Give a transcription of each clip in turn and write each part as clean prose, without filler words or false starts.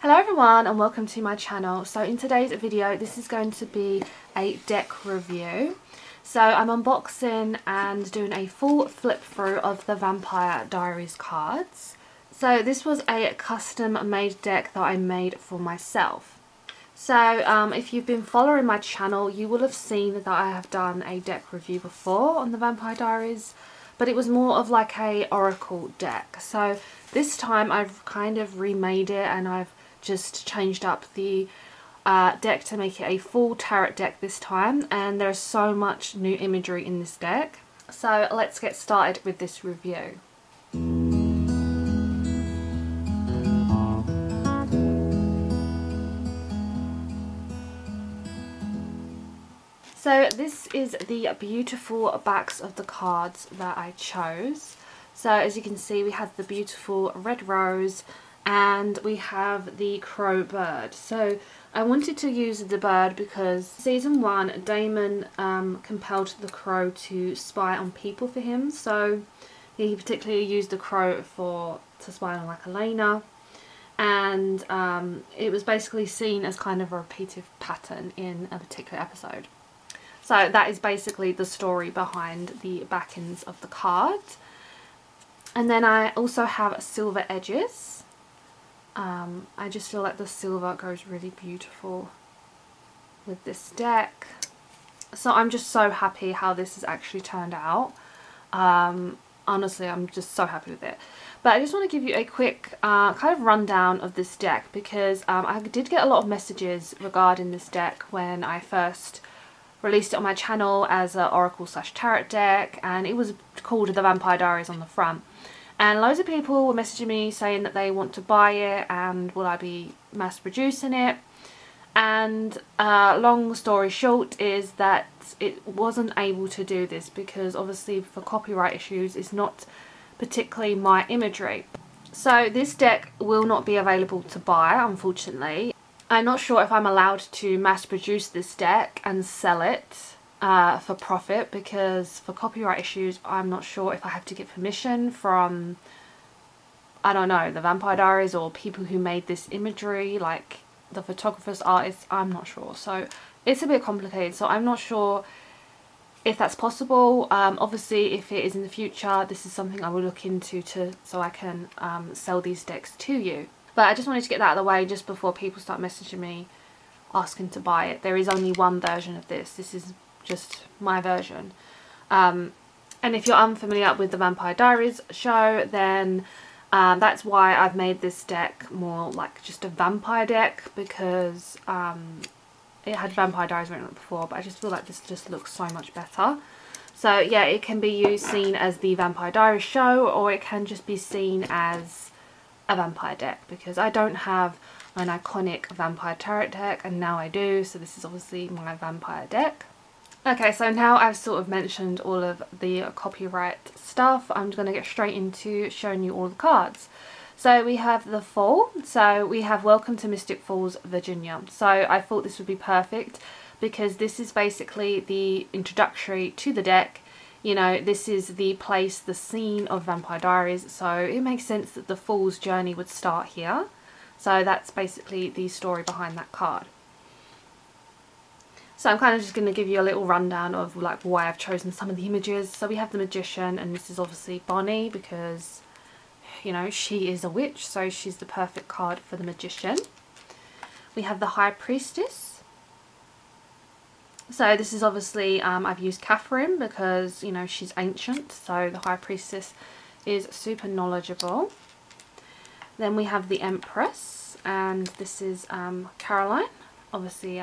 Hello everyone and welcome to my channel. So in today's video this is going to be a deck review. So I'm unboxing and doing a full flip through of the Vampire Diaries cards. So this was a custom made deck that I made for myself. So if you've been following my channel you will have seen that I have done a deck review before on the Vampire Diaries, but it was more of like a oracle deck. So this time I've kind of remade it and I've just changed up the deck to make it a full tarot deck this time, and there's so much new imagery in this deck. So let's get started with this review. So this is the beautiful backs of the cards that I chose. So as you can see we have the beautiful red rose, and we have the crow bird. So I wanted to use the bird because season 1 Damon compelled the crow to spy on people for him. So he particularly used the crow to spy on like Elena, and it was basically seen as kind of a repetitive pattern in a particular episode. So that is basically the story behind the back ends of the card. And then I also have silver edges. I just feel like the silver goes really beautiful with this deck. So I'm just so happy how this has actually turned out. Honestly, I'm just so happy with it. But I just want to give you a quick kind of rundown of this deck, because I did get a lot of messages regarding this deck when I first released it on my channel as an oracle/tarot deck, and it was called The Vampire Diaries on the front. And loads of people were messaging me saying that they want to buy it and will I be mass producing it. And long story short is that it wasn't able to do this because obviously for copyright issues it's not particularly my imagery. So this deck will not be available to buy, unfortunately. I'm not sure if I'm allowed to mass produce this deck and sell it for profit, because for copyright issues I'm not sure if I have to get permission from, I don't know, the Vampire Diaries or people who made this imagery, like the photographers, artists, I'm not sure. So it's a bit complicated, so I'm not sure if that's possible. Obviously if it is in the future this is something I will look into so I can sell these decks to you. But I just wanted to get that out of the way just before people start messaging me asking to buy it. There is only one version of this. This is just my version, and if you're unfamiliar with the Vampire Diaries show, then that's why I've made this deck more like just a vampire deck, because it had Vampire Diaries written before, but I just feel like this just looks so much better. So yeah, it can be seen as the Vampire Diaries show, or it can just be seen as a vampire deck, because I don't have an iconic vampire tarot deck and now I do, so this is obviously my vampire deck. Okay, so now I've sort of mentioned all of the copyright stuff, I'm going to get straight into showing you all the cards. So we have the Fall. So we have Welcome to Mystic Falls, Virginia. So I thought this would be perfect because this is basically the introductory to the deck. You know, this is the place, the scene of Vampire Diaries, so it makes sense that the Fall's journey would start here. So that's basically the story behind that card. So I'm kind of just going to give you a little rundown of like why I've chosen some of the images. So we have the magician, and this is obviously Bonnie, because you know she is a witch, so she's the perfect card for the magician. We have the high priestess. So this is obviously I've used Catherine because you know she's ancient, so the high priestess is super knowledgeable. Then we have the empress, and this is Caroline. Obviously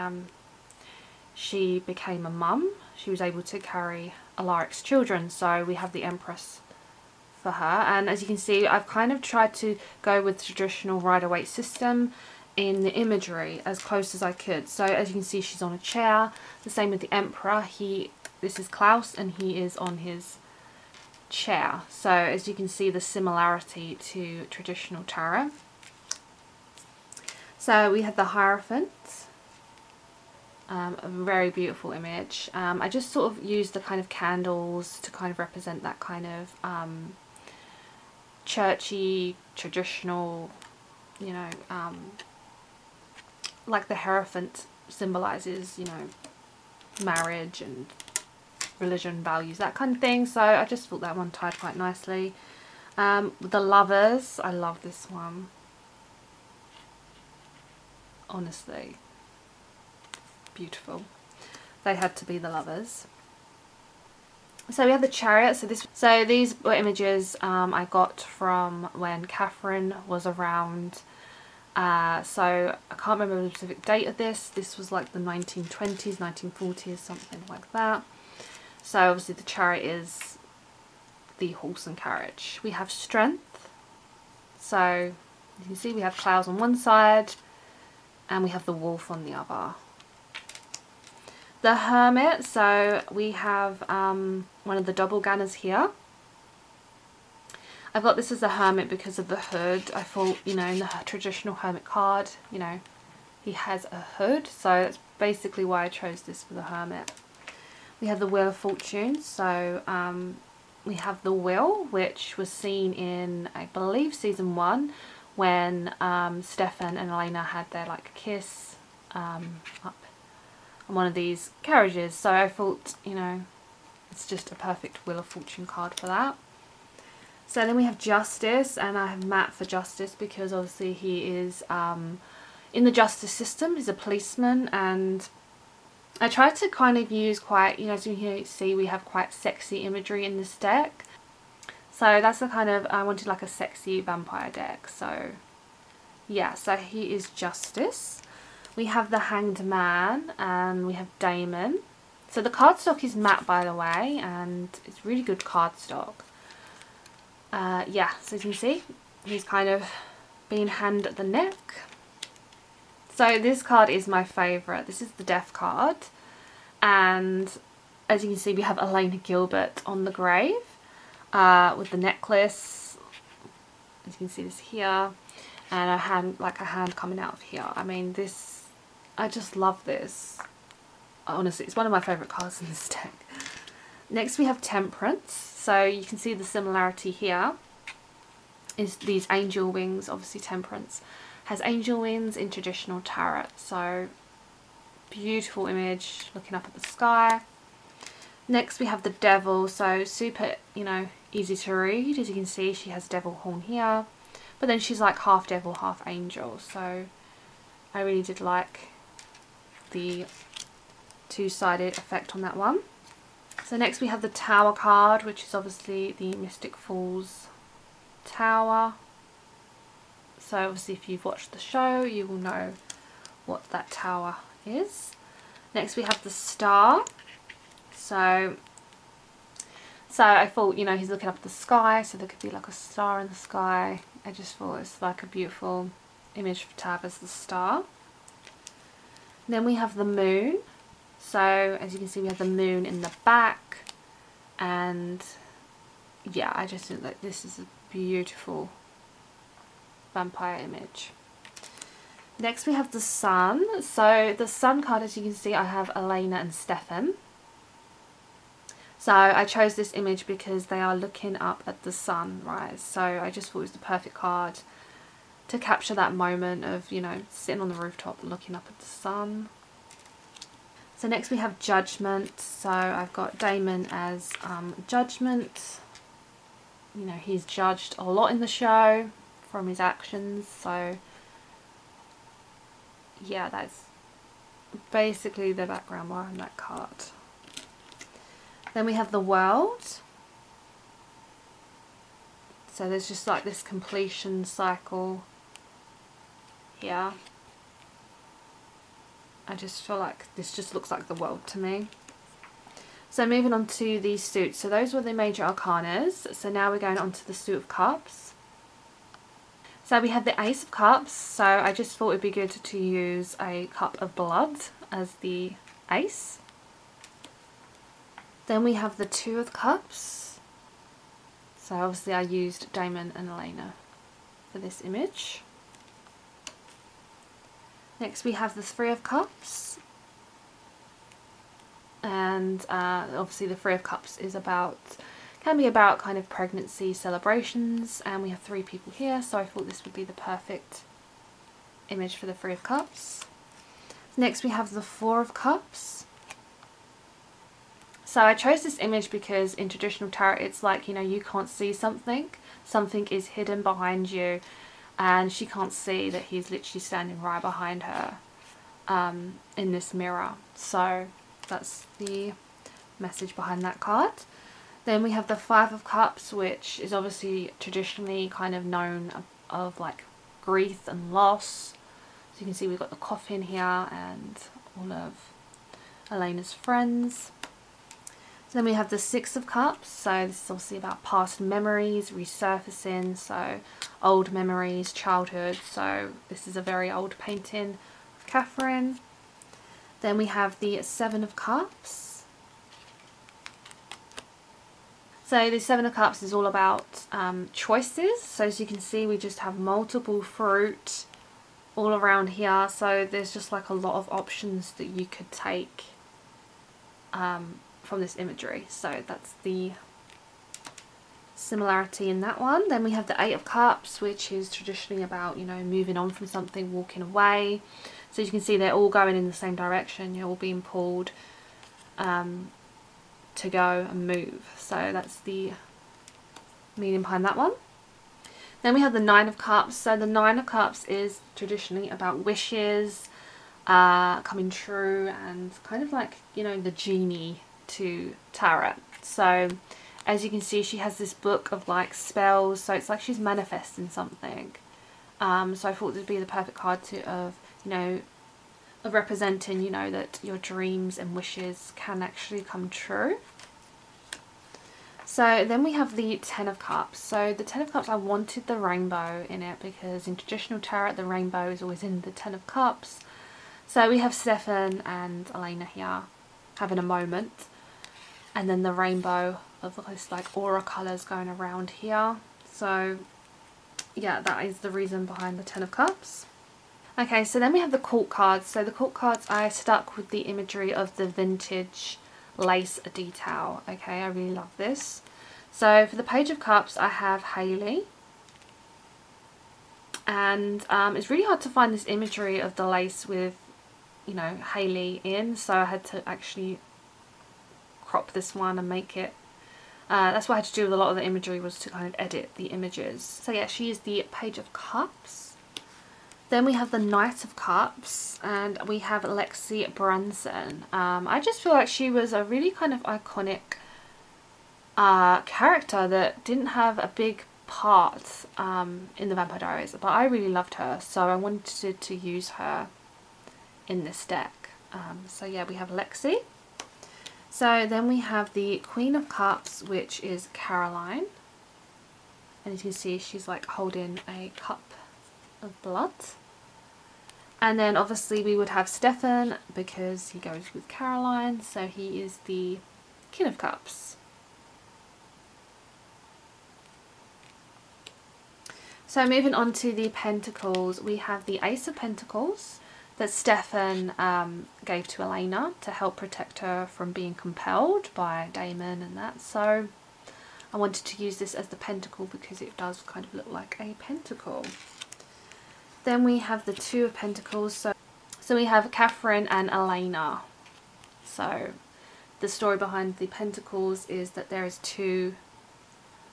she became a mum, she was able to carry Alaric's children, so we have the Empress for her. And as you can see I've kind of tried to go with the traditional Rider Waite system in the imagery as close as I could. So as you can see she's on a chair, the same with the Emperor. This is Klaus and he is on his chair, so as you can see the similarity to traditional tarot. So we have the Hierophant. A very beautiful image. I just sort of used the kind of candles to kind of represent that kind of churchy, traditional, you know, like the Hierophant symbolizes, you know, marriage and religion, values, that kind of thing. So I just thought that one tied quite nicely. The Lovers, I love this one. Honestly, beautiful. They had to be the lovers. So we have the Chariot. So these were images I got from when Catherine was around. So I can't remember the specific date of this. This was like the 1920s, 1940s, something like that. So obviously the Chariot is the horse and carriage. We have Strength. So you can see we have Klaus on one side and we have the wolf on the other. The Hermit, so we have one of the doppelgangers here. I've got this as a hermit because of the hood. I thought, you know, in the traditional hermit card, you know, he has a hood. So that's basically why I chose this for the hermit. We have the Wheel of Fortune. So we have the wheel, which was seen in, I believe, season 1, when Stefan and Elena had their like kiss up on one of these carriages. So I thought, you know, it's just a perfect Wheel of Fortune card for that. So then we have Justice, and I have Matt for Justice because obviously he is in the justice system. He's a policeman, and I tried to kind of use quite, you know, as you can see, we have quite sexy imagery in this deck. So that's the kind of, I wanted like a sexy vampire deck. So yeah, so he is Justice. We have the Hanged Man, and we have Damon. So the cardstock is matte, by the way, and it's really good cardstock. Yeah, so as you can see, he's kind of being hanged at the neck. So this card is my favourite. This is the Death card. And as you can see, we have Elena Gilbert on the grave with the necklace. As you can see this here. And a hand, like a hand coming out of here. I mean, this, I just love this. Honestly, it's one of my favourite cards in this deck. Next we have Temperance. So you can see the similarity here is these angel wings. Obviously Temperance has angel wings in traditional tarot. So beautiful image looking up at the sky. Next we have the Devil. So super, you know, easy to read. As you can see, she has devil horn here. But then she's like half devil, half angel. So I really did like the two-sided effect on that one. So next we have the Tower card, which is obviously the Mystic Falls Tower. So obviously if you've watched the show, you will know what that tower is. Next we have the Star. So I thought, you know, he's looking up at the sky, so there could be like a star in the sky. I just thought it's like a beautiful image to have as the star. And then we have the moon. So as you can see, we have the moon in the back, and yeah, I just think that this is a beautiful vampire image. Next we have the sun. So the sun card, as you can see, I have Elena and Stefan. So I chose this image because they are looking up at the sunrise. So I just thought it was the perfect card to capture that moment of, you know, sitting on the rooftop looking up at the sun. So next we have Judgment. So I've got Damon as Judgment. You know, he's judged a lot in the show from his actions. So yeah, that's basically the background behind that card. Then we have the World. So there's just like this completion cycle here. I just feel like this just looks like the world to me. So moving on to these suits. So those were the major arcanas. So now we're going on to the Suit of Cups. So we have the Ace of Cups. So I just thought it'd be good to use a cup of blood as the ace. Then we have the Two of Cups. So obviously I used Damon and Elena for this image. Next we have the Three of Cups, and obviously the Three of Cups is about, can be about kind of pregnancy celebrations, and we have three people here, so I thought this would be the perfect image for the Three of Cups. Next we have the Four of Cups. So I chose this image because in traditional tarot it's like, you know, you can't see something. Something is hidden behind you and she can't see that he's literally standing right behind her in this mirror. So that's the message behind that card. Then we have the Five of Cups, which is obviously traditionally kind of known of like grief and loss. So you can see we've got the coffin here and all of Elena's friends. Then we have the Six of Cups, so this is obviously about past memories, resurfacing, so old memories, childhood, so this is a very old painting of Catherine. Then we have the Seven of Cups. So the Seven of Cups is all about choices, so as you can see we just have multiple fruit all around here, so there's just like a lot of options that you could take from this imagery. So that's the similarity in that one. Then we have the Eight of Cups, which is traditionally about, you know, moving on from something, walking away. So you can see they're all going in the same direction, you're all being pulled to go and move. So that's the meaning behind that one. Then we have the Nine of Cups. So the Nine of Cups is traditionally about wishes coming true and kind of like, you know, the genie to tarot. So as you can see she has this book of like spells, so it's like she's manifesting something, so I thought this would be the perfect card to of representing, you know, that your dreams and wishes can actually come true. So then we have the Ten of Cups. So the Ten of Cups, I wanted the rainbow in it because in traditional tarot the rainbow is always in the Ten of Cups. So we have Stefan and Elena here having a moment, and then the rainbow of this like aura colours going around here. So yeah, that is the reason behind the Ten of Cups. Okay, so then we have the Court cards. So the Court cards, I stuck with the imagery of the vintage lace detail. Okay, I really love this. So for the Page of Cups I have Hayley, and it's really hard to find this imagery of the lace with, you know, Hayley in, so I had to actually crop this one and make it that's what I had to do with a lot of the imagery, was to kind of edit the images. So yeah, she is the Page of Cups. Then we have the Knight of Cups, and we have Lexi Brunson. I just feel like she was a really kind of iconic character that didn't have a big part in the Vampire Diaries, but I really loved her, so I wanted to use her in this deck. So yeah, we have Lexi. So then we have the Queen of Cups, which is Caroline, and as you can see she's like holding a cup of blood. And then obviously we would have Stefan because he goes with Caroline, so he is the King of Cups. So moving on to the Pentacles, we have the Ace of Pentacles that Stefan gave to Elena to help protect her from being compelled by Damon and that. So I wanted to use this as the pentacle because it does kind of look like a pentacle. Then we have the Two of Pentacles. So we have Catherine and Elena. So the story behind the Pentacles is that there is two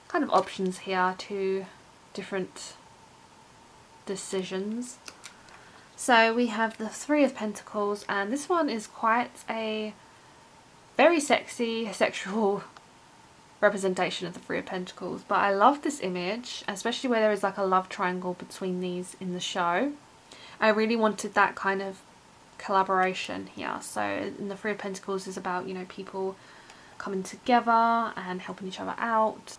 kind of options here, two different decisions. So we have the Three of Pentacles, and this one is quite a very sexy sexual representation of the Three of Pentacles, but I love this image, especially where there is like a love triangle between these in the show. I really wanted that kind of collaboration here. So in the Three of Pentacles is about, you know, people coming together and helping each other out,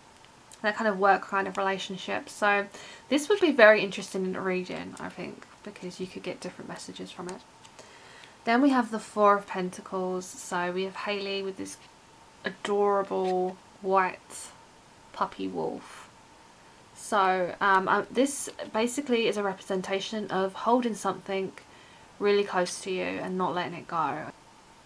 that kind of work kind of relationship. So this would be very interesting in reading, I think, because you could get different messages from it. Then we have the Four of Pentacles. So we have Hayley with this adorable white puppy wolf. So this basically is a representation of holding something really close to you and not letting it go.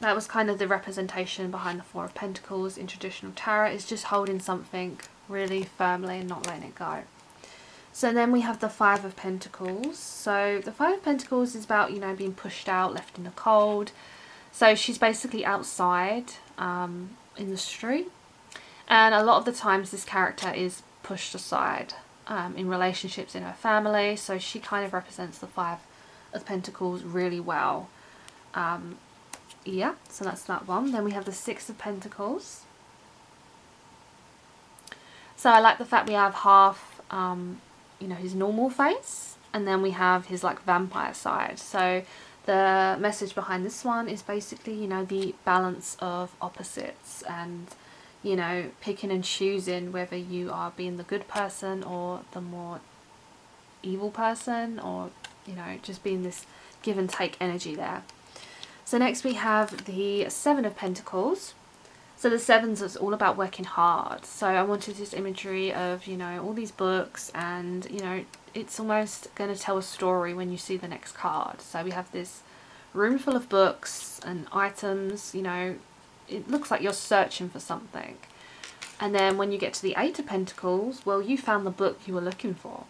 That was kind of the representation behind the Four of Pentacles in traditional tarot, is just holding something really firmly and not letting it go. So then we have the Five of Pentacles. So the Five of Pentacles is about, you know, being pushed out, left in the cold. So she's basically outside in the street. And a lot of the times this character is pushed aside in relationships, in her family. So she kind of represents the Five of Pentacles really well. Yeah, so that's that one. Then we have the Six of Pentacles. So I like the fact we have half, you know, his normal face, and then we have his like vampire side. So the message behind this one is basically, you know, the balance of opposites and, you know, picking and choosing whether you are being the good person or the more evil person, or, you know, just being this give and take energy there. So next we have the Seven of Pentacles. So the Sevens is all about working hard. So I wanted this imagery of, you know, all these books, and, you know, it's almost going to tell a story when you see the next card. So we have this room full of books and items, you know, it looks like you're searching for something. And then when you get to the Eight of Pentacles, well, you found the book you were looking for.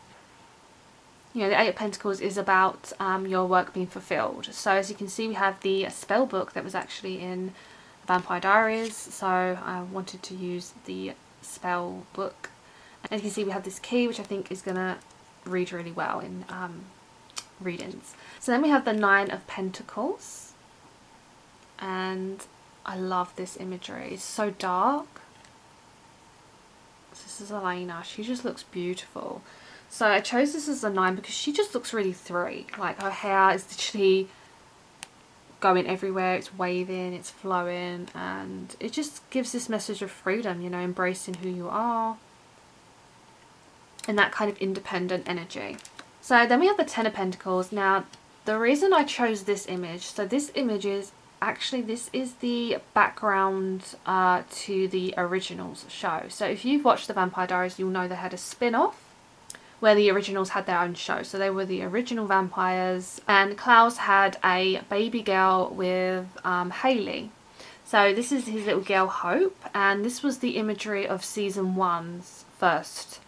You know, the Eight of Pentacles is about your work being fulfilled. So as you can see, we have the spell book that was actually in Vampire Diaries. So I wanted to use the spell book. And you can see we have this key, which I think is going to read really well in readings. So then we have the Nine of Pentacles. And I love this imagery. It's so dark. This is Elena. She just looks beautiful. So I chose this as a 9 because she just looks really 3. Like, her hair is literally going everywhere. It's waving, it's flowing, and it just gives this message of freedom, you know, embracing who you are. And that kind of independent energy. So then we have the Ten of Pentacles. Now, the reason I chose this image, so this image is actually, this is the background to the Originals show. So if you've watched the Vampire Diaries, you'll know they had a spin-off where the Originals had their own show. So they were the original vampires, and Klaus had a baby girl with Hayley. So this is his little girl Hope, and this was the imagery of season 1's first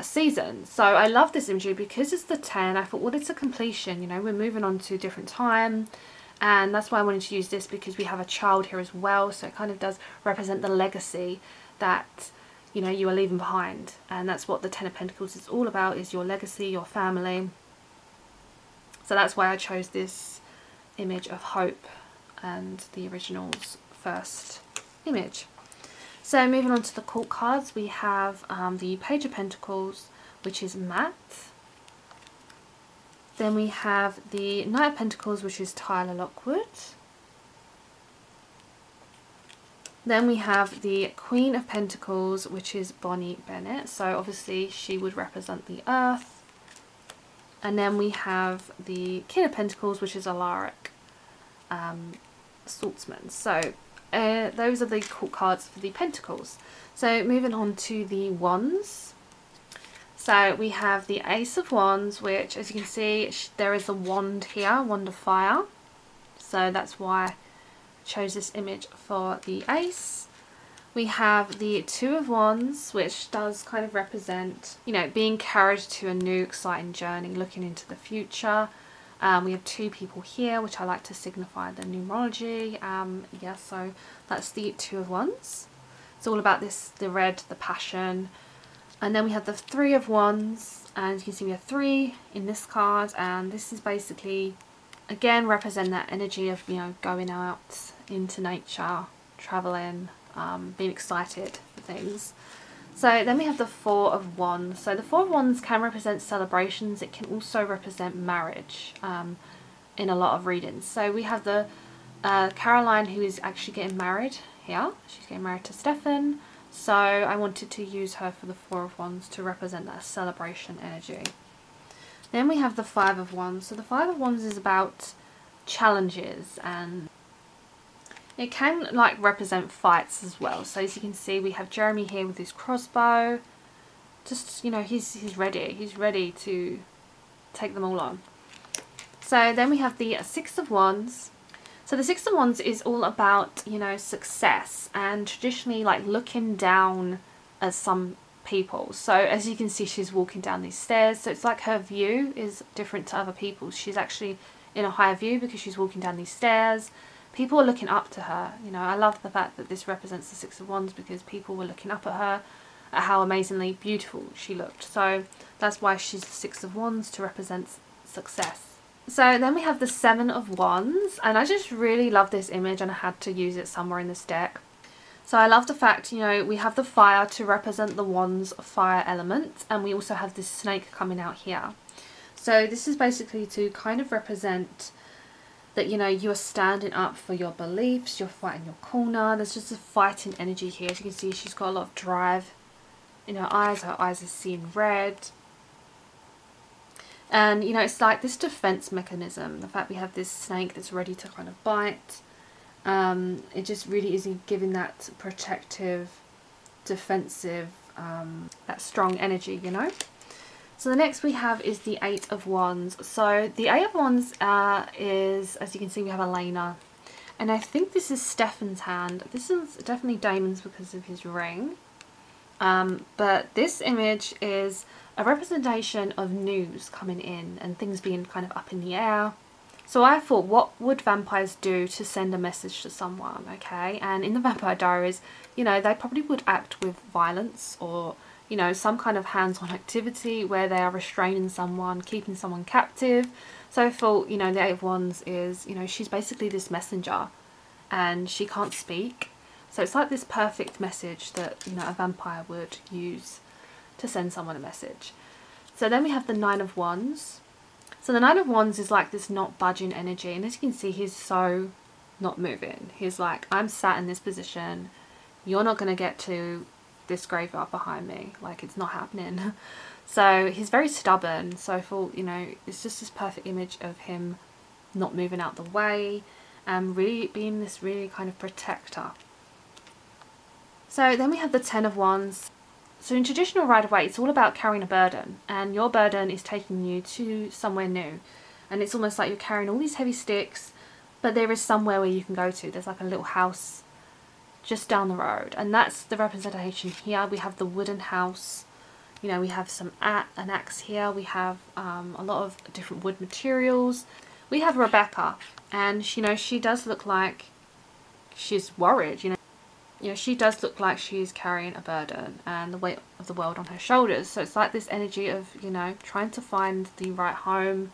season. So I love this imagery because it's the 10. I thought, well, it's a completion, you know, we're moving on to a different time, and that's why I wanted to use this, because we have a child here as well, so it kind of does represent the legacy that, you know, you are leaving behind. And that's what the Ten of Pentacles is all about, is your legacy, your family. So that's why I chose this image of Hope and the Originals' first image. So moving on to the court cards, we have the Page of Pentacles, which is Matt. Then we have the Knight of Pentacles, which is Tyler Lockwood. Then we have the Queen of Pentacles, which is Bonnie Bennett. So obviously she would represent the earth. And then we have the King of Pentacles, which is Alaric Saltzman. So those are the court cards for the Pentacles. So moving on to the Wands. So we have the Ace of Wands, which, as you can see, there is a wand here, Wand of Fire. So that's why chose this image for the Ace. We have the Two of Wands, which does kind of represent, you know, being carried to a new exciting journey, looking into the future. We have two people here, which I like to signify the numerology. Yeah, so that's the Two of Wands. It's all about this, the red, the passion. And then we have the Three of Wands, and you can see we have 3 in this card, and this is basically, again, represent that energy of, you know, going out into nature, traveling, being excited for things. So then we have the Four of Wands. So the Four of Wands can represent celebrations. It can also represent marriage in a lot of readings. So we have the Caroline, who is actually getting married here. She's getting married to Stefan. So I wanted to use her for the Four of Wands to represent that celebration energy. Then we have the Five of Wands. So the Five of Wands is about challenges, and it can like represent fights as well. So as you can see, we have Jeremy here with his crossbow. Just, you know, he's ready. He's ready to take them all on. So then we have the Six of Wands. So the Six of Wands is all about, you know, success, and traditionally like looking down at some people. So as you can see, she's walking down these stairs. So it's like her view is different to other people's. She's actually in a higher view because she's walking down these stairs. People are looking up to her. You know, I love the fact that this represents the Six of Wands because people were looking up at her, at how amazingly beautiful she looked. So that's why she's the Six of Wands, to represent success. So then we have the Seven of Wands, and I just really love this image and I had to use it somewhere in this deck. So I love the fact, you know, we have the fire to represent the Wands fire element, and we also have this snake coming out here. So this is basically to kind of represent that, you know, you are standing up for your beliefs, you're fighting your corner. There's just a fighting energy here. As you can see, she's got a lot of drive in her eyes are seeing red. And, you know, it's like this defense mechanism. The fact we have this snake that's ready to kind of bite. It just really is giving that protective, defensive, that strong energy, you know. So the next we have is the Eight of Wands. So the Eight of Wands is, as you can see, we have Elena. And I think this is Stefan's hand. This is definitely Damon's because of his ring. But this image is a representation of news coming in and things being kind of up in the air. So I thought, what would vampires do to send a message to someone, okay? And in the Vampire Diaries, you know, they probably would act with violence or, you know, some kind of hands-on activity where they are restraining someone, keeping someone captive. So I thought, you know, the Eight of Wands is, you know, she's basically this messenger and she can't speak. So it's like this perfect message that, you know, a vampire would use to send someone a message. So then we have the Nine of Wands. So the Nine of Wands is like this not budging energy. And as you can see, he's so not moving. He's like, I'm sat in this position. You're not going to get to this graveyard behind me. Like, it's not happening. So he's very stubborn. So I thought, you know, it's just this perfect image of him not moving out the way and really being this really kind of protector. So then we have the Ten of Wands. So in traditional Rider Waite, it's all about carrying a burden, and your burden is taking you to somewhere new. And it's almost like you're carrying all these heavy sticks, but there is somewhere where you can go to. There's like a little house just down the road, and that's the representation here. We have the wooden house. You know, we have an axe here. We have a lot of different wood materials. We have Rebecca, and you know, she does look like she's worried. You know, she does look like she is carrying a burden and the weight of the world on her shoulders. So it's like this energy of, you know, trying to find the right home.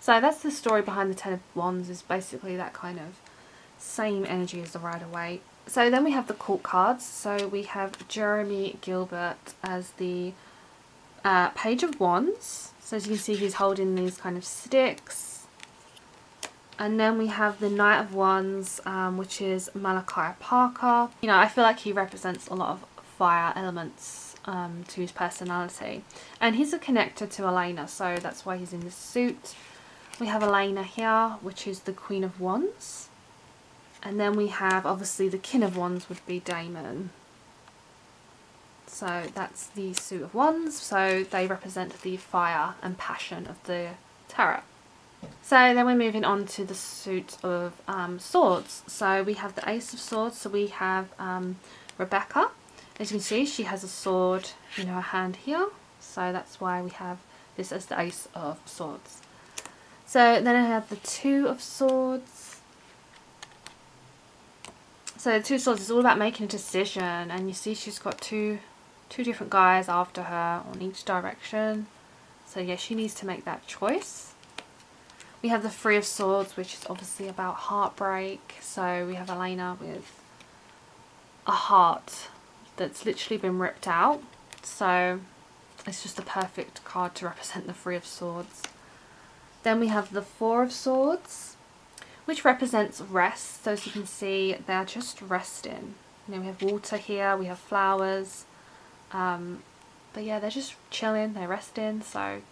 So that's the story behind the Ten of Wands, is basically that kind of same energy as the Rider Waite. So then we have the court cards. So we have Jeremy Gilbert as the Page of Wands. So as you can see, he's holding these kind of sticks. And then we have the Knight of Wands, which is Malachi Parker. You know, I feel like he represents a lot of fire elements to his personality. And he's a connector to Elena, so that's why he's in this suit. We have Elena here, which is the Queen of Wands. And then we have, obviously, the King of Wands would be Damon. So that's the suit of wands. So they represent the fire and passion of the tarot. So then we're moving on to the suit of swords. So we have the Ace of Swords. So we have Rebecca. As you can see, she has a sword in her hand here. So that's why we have this as the Ace of Swords. So then I have the Two of Swords. So the Two of Swords is all about making a decision. And you see she's got two different guys after her on each direction. So yeah, she needs to make that choice. We have the Three of Swords, which is obviously about heartbreak. So we have Elena with a heart that's literally been ripped out. So it's just the perfect card to represent the Three of Swords. Then we have the Four of Swords, which represents rest. So as you can see, they're just resting. You know, we have water here, we have flowers. But yeah, they're just chilling, they're resting. So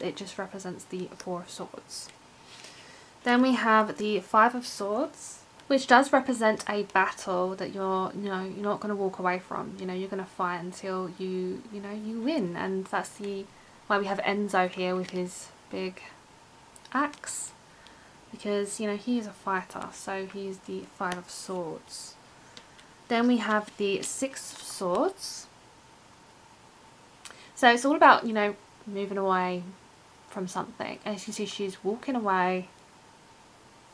it just represents the Four of Swords. Then we have the Five of Swords, which does represent a battle that you're not going to walk away from. You know, you're going to fight until you win, and that's why we have Enzo here with his big axe, because you know he is a fighter. So he's the Five of Swords. Then we have the Six of Swords, So it's all about, you know, moving away from something. And as you see, she's walking away.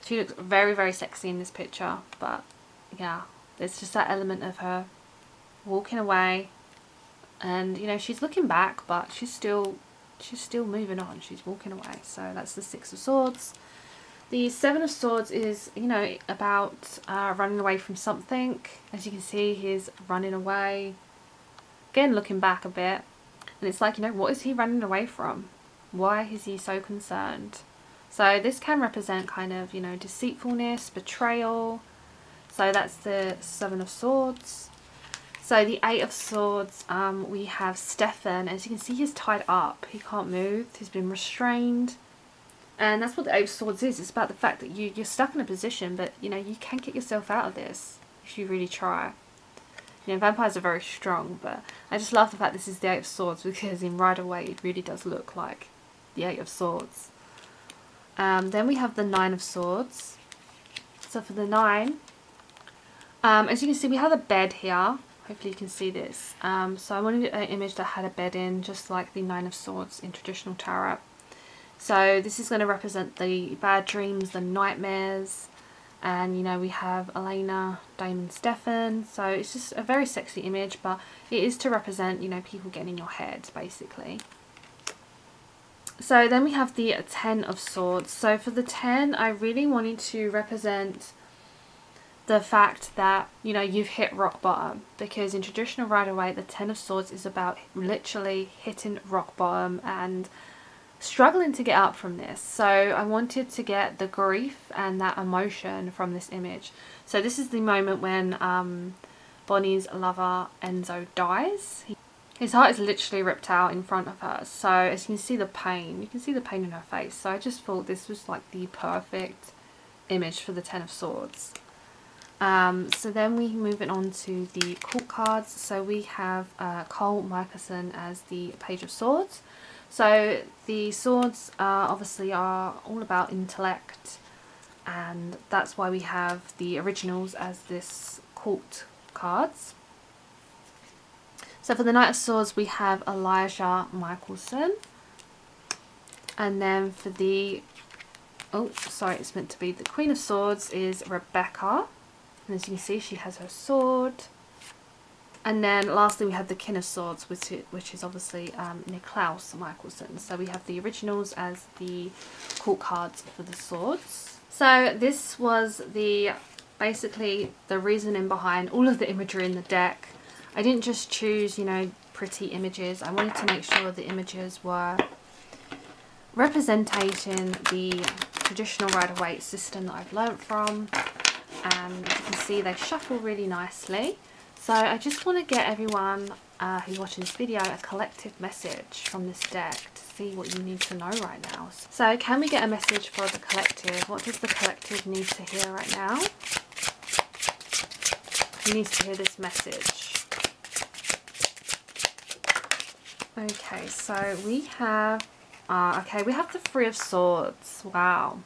She looks very, very sexy in this picture. But yeah, there's just that element of her walking away. And, you know, she's looking back, but she's still moving on. She's walking away. So that's the Six of Swords. The Seven of Swords is, you know, about running away from something. As you can see, he's running away. Again, looking back a bit. And it's like, you know, what is he running away from? Why is he so concerned? So this can represent kind of, you know, deceitfulness, betrayal. So that's the Seven of Swords. So the Eight of Swords, we have Stefan. As you can see, he's tied up. He can't move. He's been restrained. And that's what the Eight of Swords is. It's about the fact that you're stuck in a position, but, you know, you can get yourself out of this if you really try. You know, vampires are very strong, but I just love the fact this is the Eight of Swords, because in Rider Waite it really does look like the Eight of Swords. Then we have the Nine of Swords. So for the Nine, as you can see, we have a bed here. Hopefully you can see this. So I wanted an image that had a bed in, just like the Nine of Swords in traditional tarot. So this is going to represent the bad dreams, the nightmares. And, you know, we have Elena, Damon, Stefan. So it's just a very sexy image, but it is to represent, you know, people getting in your head, basically. So then we have the Ten of Swords. So for the Ten, I really wanted to represent the fact that, you know, you've hit rock bottom, because in traditional Rider Waite, the Ten of Swords is about literally hitting rock bottom and struggling to get up from this. So I wanted to get the grief and that emotion from this image. So this is the moment when Bonnie's lover Enzo dies. His heart is literally ripped out in front of her. So as you can see the pain, you can see the pain in her face. So I just thought this was like the perfect image for the Ten of Swords. So then we move it on to the court cards. So we have Kol Mikaelson as the Page of Swords. So the swords obviously are all about intellect, and that's why we have the Originals as this court cards. So for the Knight of Swords, we have Elijah Michelsen, and then for the, oh sorry, it's meant to be the Queen of Swords is Rebecca. And as you can see, she has her sword. And then lastly, we have the King of Swords, which is obviously Niklaus Michelsen. So we have the Originals as the court cards for the swords. So this was the basically the reasoning behind all of the imagery in the deck. I didn't just choose, you know, pretty images. I wanted to make sure the images were representing the traditional Rider Waite system that I've learnt from. And as you can see, they shuffle really nicely. So I just want to get everyone who's watching this video a collective message from this deck to see what you need to know right now. So can we get a message for the collective? What does the collective need to hear right now? Who needs to hear this message? Okay, so we have the Three of Swords. Wow.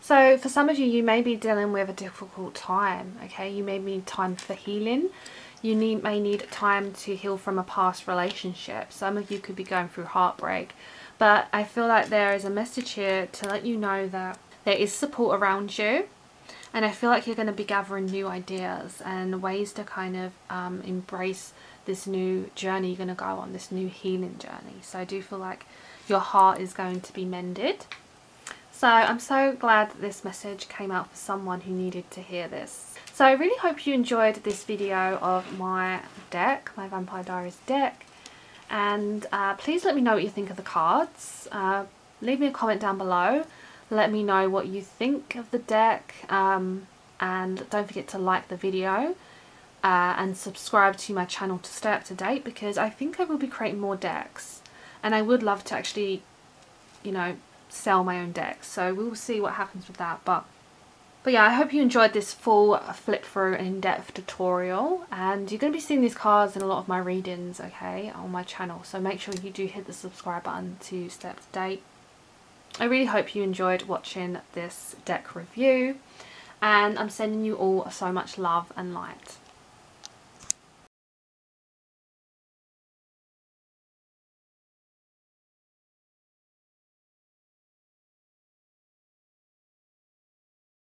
So for some of you, you may be dealing with a difficult time, okay? You may need time for healing. You may need time to heal from a past relationship. Some of you could be going through heartbreak. But I feel like there is a message here to let you know that there is support around you. And I feel like you're going to be gathering new ideas and ways to kind of embrace this new journey you're going to go on, this new healing journey. So I do feel like your heart is going to be mended. So I'm so glad that this message came out for someone who needed to hear this. So I really hope you enjoyed this video of my deck, my Vampire Diaries deck. And please let me know what you think of the cards. Leave me a comment down below. Let me know what you think of the deck. And don't forget to like the video and subscribe to my channel to stay up to date, because I think I will be creating more decks. And I would love to actually, you know, sell my own deck, so we'll see what happens with that, but yeah, I hope you enjoyed this full flip through and in-depth tutorial, and you're going to be seeing these cards in a lot of my readings, okay, on my channel, so make sure you do hit the subscribe button to stay up to date. I really hope you enjoyed watching this deck review, and I'm sending you all so much love and light.